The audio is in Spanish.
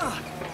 A ver,